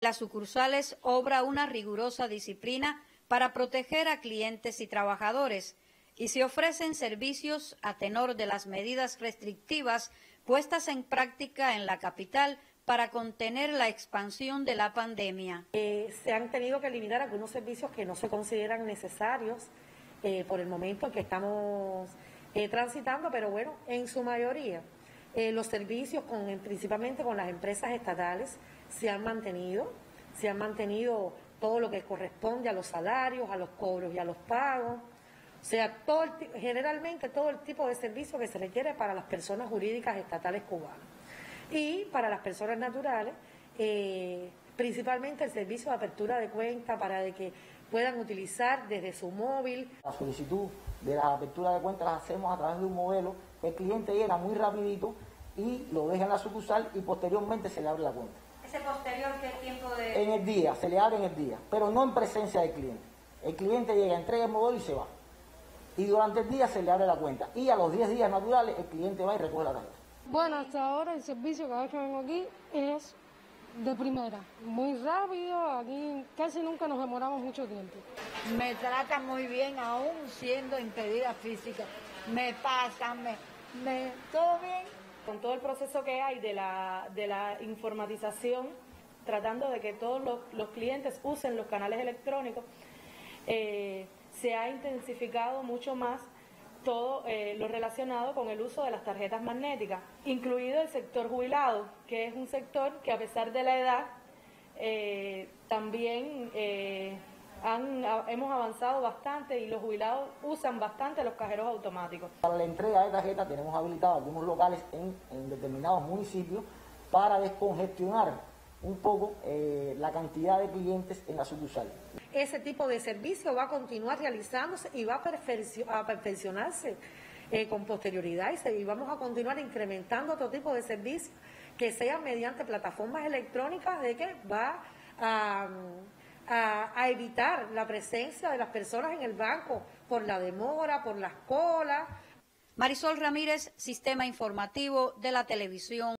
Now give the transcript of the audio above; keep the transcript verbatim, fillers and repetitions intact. las sucursales obra una rigurosa disciplina para proteger a clientes y trabajadores y se ofrecen servicios a tenor de las medidas restrictivas puestas en práctica en la capital para contener la expansión de la pandemia. Eh, se han tenido que eliminar algunos servicios que no se consideran necesarios eh, por el momento en que estamos eh, transitando, pero bueno, en su mayoría. Eh, los servicios con, principalmente con las empresas estatales se han mantenido, se han mantenido todo lo que corresponde a los salarios, a los cobros y a los pagos, o sea, todo el, generalmente todo el tipo de servicio que se requiere para las personas jurídicas estatales cubanas. Y para las personas naturales, eh, principalmente el servicio de apertura de cuenta para de que puedan utilizar desde su móvil. La solicitud de la apertura de cuenta la hacemos a través de un modelo que el cliente llega muy rapidito y lo deja en la sucursal y posteriormente se le abre la cuenta. ¿Ese posterior qué tiempo de...? En el día, se le abre en el día, pero no en presencia del cliente. El cliente llega, entrega el modelo y se va. Y durante el día se le abre la cuenta. Y a los diez días naturales el cliente va y recoge la tarjeta. Bueno, hasta ahora el servicio cada vez que vengo aquí es de primera, muy rápido, aquí casi nunca nos demoramos mucho tiempo. Me tratan muy bien aún siendo impedida física, me pasan, me, me, todo bien. Con todo el proceso que hay de la, de la informatización, tratando de que todos los, los clientes usen los canales electrónicos, eh, se ha intensificado mucho más todo eh, lo relacionado con el uso de las tarjetas magnéticas, incluido el sector jubilado, que es un sector que a pesar de la edad, eh, también eh, han, a, hemos avanzado bastante y los jubilados usan bastante los cajeros automáticos. Para la entrega de tarjetas tenemos habilitado algunos locales en, en determinados municipios para descongestionar un poco eh, la cantidad de clientes en la sucursal. Ese tipo de servicio va a continuar realizándose y va a, perfec a perfeccionarse eh, con posterioridad y, se y vamos a continuar incrementando otro tipo de servicios que sean mediante plataformas electrónicas de que va a, a, a evitar la presencia de las personas en el banco por la demora, por las colas. Marisol Ramírez, Sistema Informativo de la Televisión.